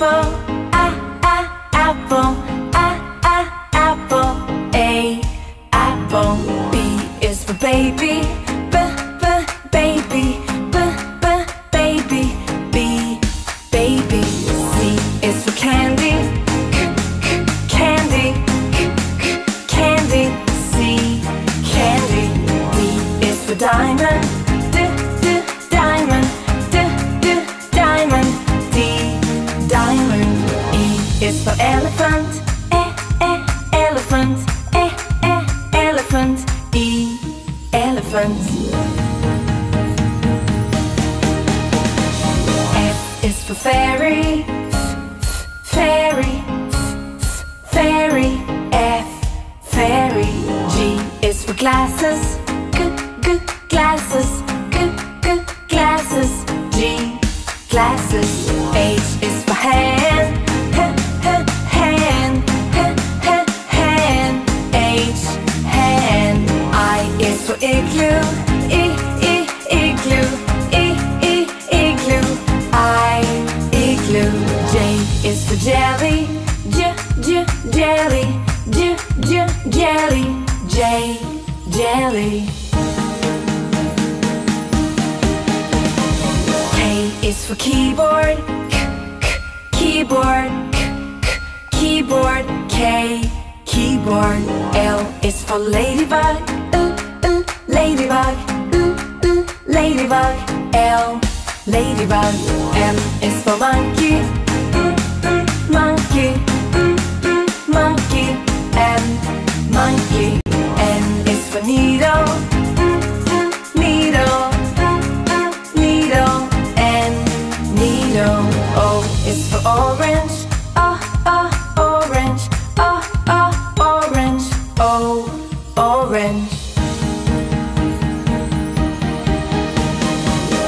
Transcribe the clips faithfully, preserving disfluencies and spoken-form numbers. apple, a a apple, a a apple. A apple. B is for baby, b b baby, b b baby, b baby. C is for candy, c c candy, c c candy. C candy. D is for diamond, d d diamond, d d diamond, D diamond. E is for elephant, e e elephant, e e elephant, E elephant. F is for fairy, fairy, fairy, F fairy. G is for glasses, g g glasses, g g glasses, G glasses. H is for hand, h h hand, h h hand, H hand. I is for igloo, i i igloo, i i igloo, I igloo. J is for jelly, j j jelly, j j jelly, J jelly. K is for keyboard, k k keyboard, k k keyboard, K keyboard. L is for ladybug, ooh ooh ladybug, ooh ooh ladybug, L ladybug. M is for monkey, mm mm monkey, mm mm monkey, M monkey. N is for needle, mm mm needle, mm mm needle, N needle. O is for orange, o o orange, o o orange, O orange.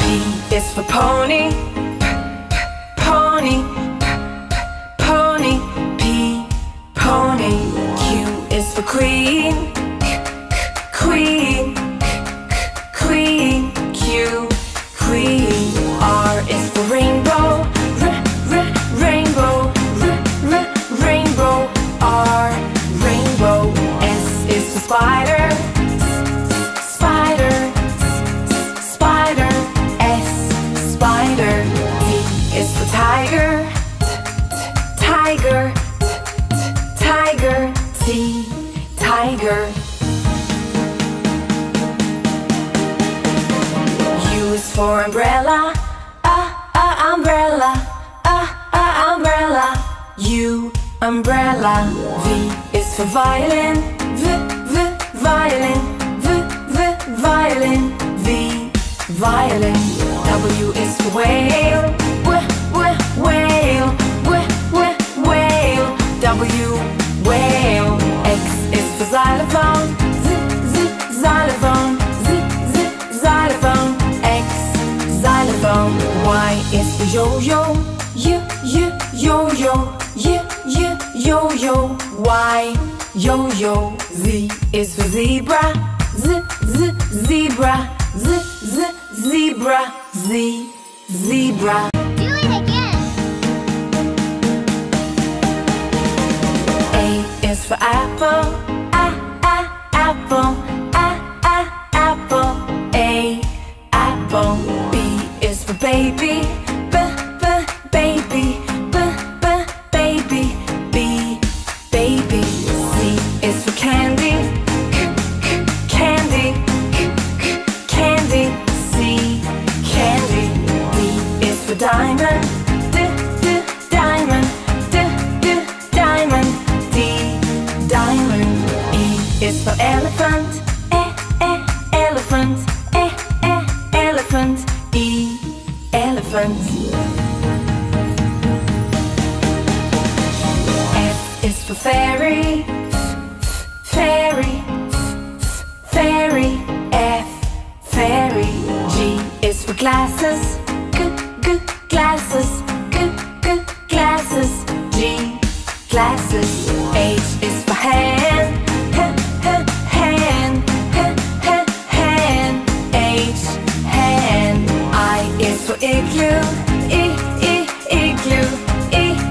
P is for pony, p p pony, p p pony, P pony. Q is for queen, k k queen, k k queen, Q queen. R is for rainbow, r r rainbow, r r rainbow, R rainbow. S is for spider, s s spider, s s spider, S spider. T is for tiger, t t tiger, t t tiger, T tiger. U is for umbrella, a a umbrella, a a umbrella, U umbrella. V is for violin, v v violin, v v violin, V violin. W is for whale, w w whale, w w whale, W whale. X is for xylophone, z z xylophone, z z xylophone, X xylophone. Y is for yo-yo, y y yo-yo, y y yo-yo, Y yo-yo. Z is for zebra, z z zebra, z z zebra, Z zebra. Do it again. A is for apple, a a apple, a a apple, A apple. B is for baby, b b baby, b b baby, B baby. C is for candy, k k candy, k k candy, C candy. D is for diamond, d d diamond, d d diamond, D diamond. E is for elephant, e e elephant, e e elephant, E elephant. F is for fairy, fairy, fairy, F fairy. G is for glasses, g g glasses, g g glasses, G glasses. H is for hand, h h hand, h h hand, H hand. I is for igloo, i i igloo, i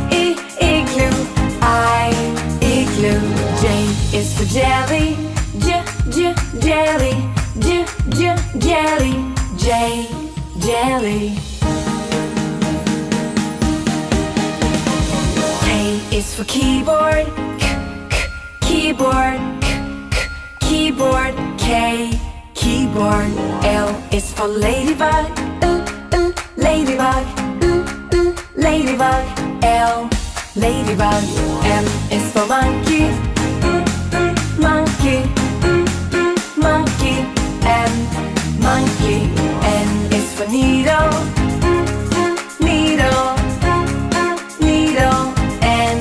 jelly, J, jelly. K is for keyboard, K, K, keyboard, K, K, keyboard, K, keyboard. L is for ladybug, L, L, ladybug, L, L, ladybug, L, ladybug. M is for monkey, M, M, monkey, M, M, monkey, M, monkey. N is for needle, M, M, needle, M, M, needle, N,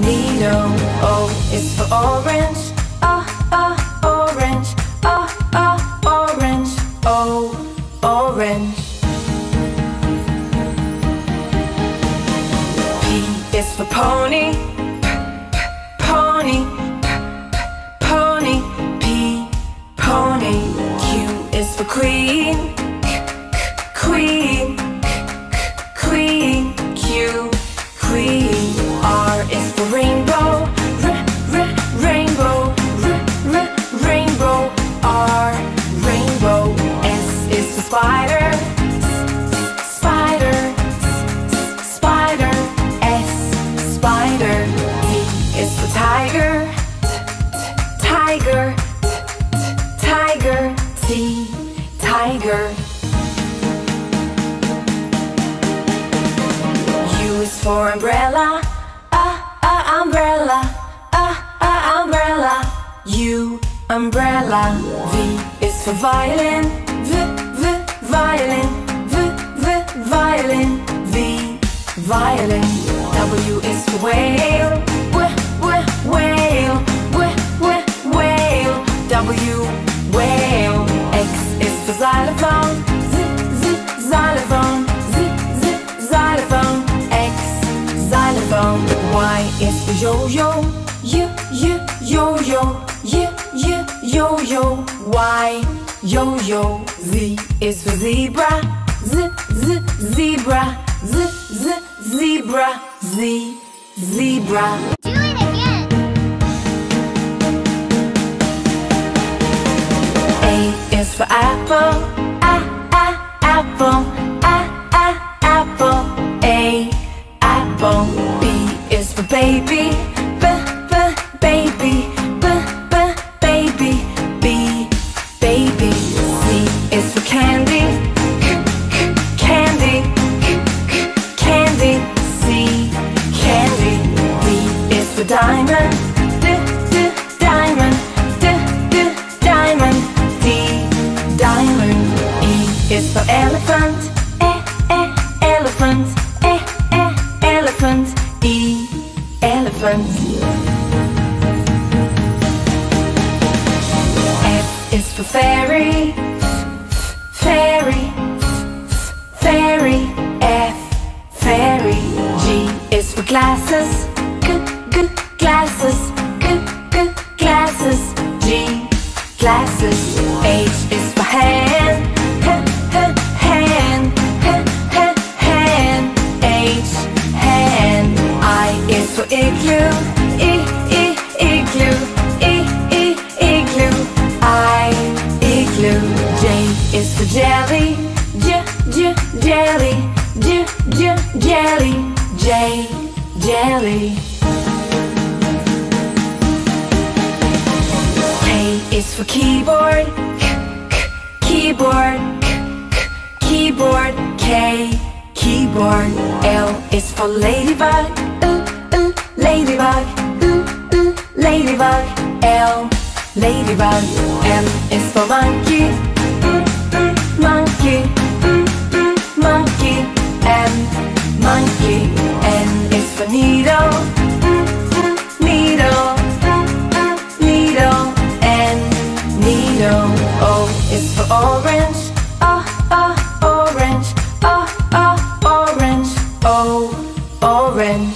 needle. O is for orange, O, O, orange, O, O, orange, O, orange. P is for pony, P, P, pony, P, P, pony, P, pony. Q is for queen, K, K, queen, K, K, queen, Q, queen. R is for rainbow, R, R, rainbow, R, R, rainbow, R, rainbow. S is for spider, S, spider, S, spider, S, spider. T is for tiger, T, T, tiger, T, T, tiger, T, tiger. U is for umbrella, uh, uh, umbrella, uh, uh, umbrella, U, umbrella. V is for violin, V, V, violin, V, V, violin, V, violin. W is for whale, W, W, whale, W, W, whale, W, whale. X is for xylophone, Z, Z, xylophone, Z, Z, xylophone, X, xylophone. Y is for yo-yo, Y, Y, yo-yo, Y, Y, yo-yo, Y, yo-yo. Z is for zebra, Z, Z, zebra, Z, Z, zebra, Z, zebra. Do it again. A is for apple, A, A, apple, A, A, apple, A, apple. B is for baby, B, B, baby, B, B, baby, B, baby. C is for candy, diamond, D, D, diamond, D, D, diamond, D, diamond. E is for elephant, E, E, elephant, E, E, elephant, E, elephant. F is for fairy, F, fairy, F, fairy, F, fairy. G is for glasses, glasses, G, G, glasses, G, glasses. H is for hand, H, H, hand, H, H, hand, H, hand. I is for igloo, I, I, igloo, I, I, igloo, I, igloo. J is for jelly, J, J, jelly, J, J, jelly, J, jelly. It's for keyboard, K, K, keyboard, K, K, keyboard, K, keyboard. L is for ladybug, L, L, ladybug, L, L, ladybug, L, ladybug. M is for monkey, M, M, monkey, M, M, monkey, M, monkey. N is for needle, M, M, needle, M, M, needle. O is for orange, O, O, orange, O, O, orange, O, orange.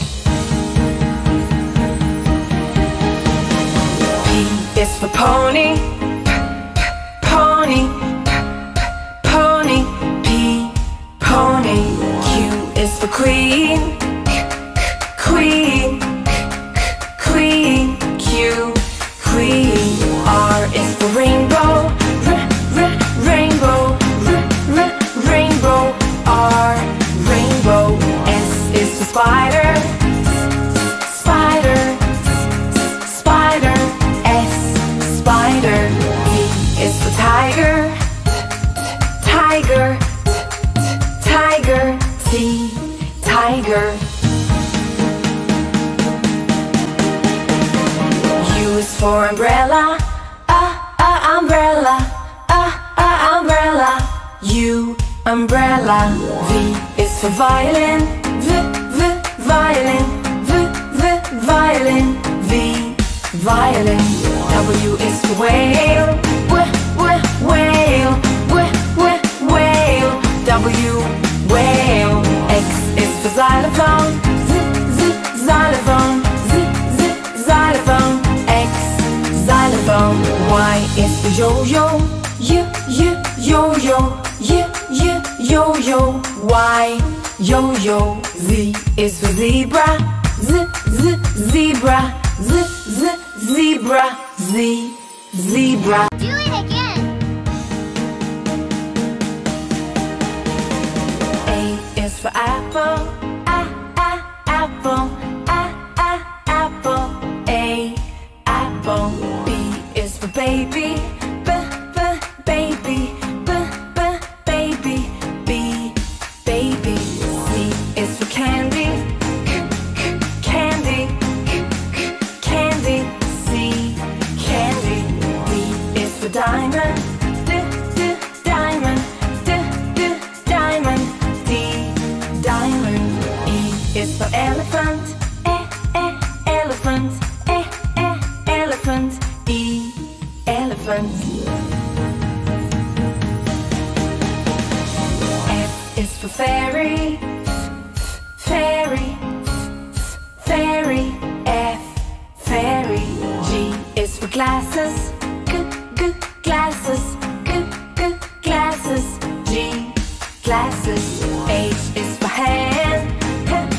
P is for pony, P, P, pony, for umbrella, ah ah umbrella, ah ah umbrella, U umbrella. V is for violin, v v violin, v v violin, V violin. W is for whale, w w whale, w w whale, W whale. X is for xylophone, z z xylophone, z z xylophone, X xylophone. Y is for yo-yo, y y yo-yo, y y yo-yo, Y yo-yo. Z is for zebra, z z zebra, z z zebra, Z zebra. Do it again. A is for apple, a a apple, a a apple, A apple. B is for baby, b b baby, b b baby, B baby. C is for candy, c c candy, c c candy, C candy. D is for diamond, d d diamond, d d diamond, D diamond. E is for elephant, e e elephant, e e elephant, E elephant. F is for fairy, fairy, fairy, F fairy. G is for glasses, g g glasses, g g glasses, G glasses. H is for hand, h h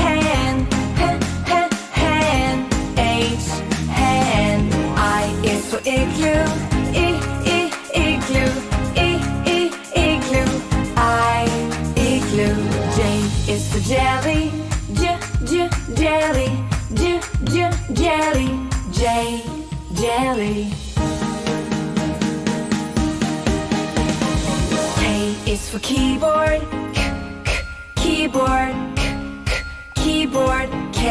hand, h h hand, H hand. I is for igloo, i i igloo, i i igloo, I igloo. J is for jelly, j j jelly, j j jelly, J jelly. K is for keyboard, k k keyboard, k k keyboard, K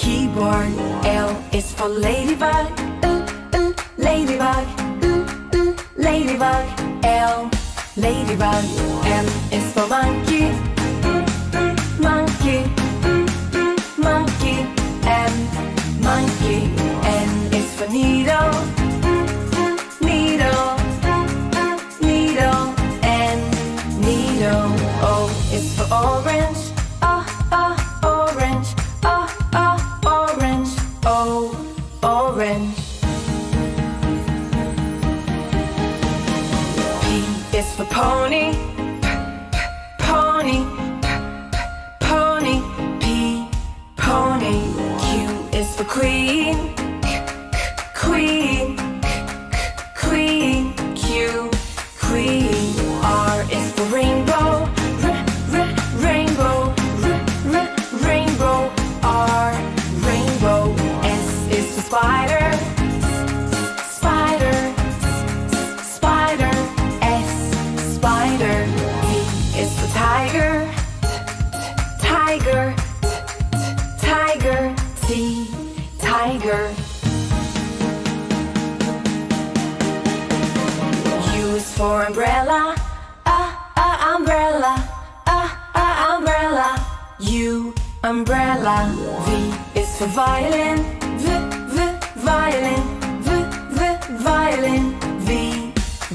keyboard. L is for ladybug, ooh ooh ladybug, ooh ooh ladybug, L ladybug. M is for monkey, mm mm monkey, mm mm monkey, M monkey. N is for needle, mm mm needle, mm mm needle, N needle. O is for orange, ah ah orange, ah ah orange, O orange. P is for pony, p p pony, p p pony, P pony. Q is for queen, k k queen, k k queen, Q queen. R is for rainbow, r r rainbow, r r rainbow, R rainbow. S is for spider, spider, spider, S spider. T is for tiger, tiger, tiger, T tiger. U is for umbrella, ah ah umbrella, ah ah umbrella, U umbrella. V is for violin, v v violin, v v violin, V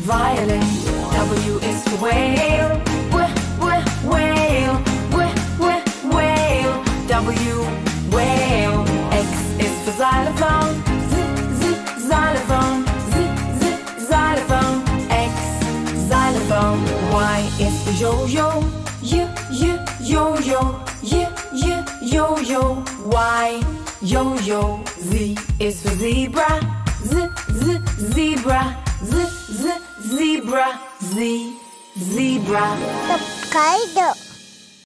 violin. W is for whale, w w whale, w w whale, W whale. X is for xylophone, z z xylophone, z z xylophone, X xylophone. Y is for yo-yo, y y yo-yo, y y yo-yo, Y yo-yo. Z is for zebra, z z zebra, z z zebra, Z zebra. Hokkaido.